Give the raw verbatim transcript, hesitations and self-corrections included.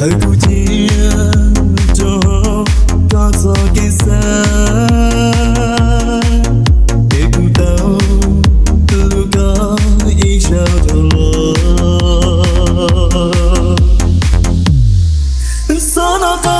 thời cô chia cho cho giờ cây xa để cô tao tự có ý sao thua sao nó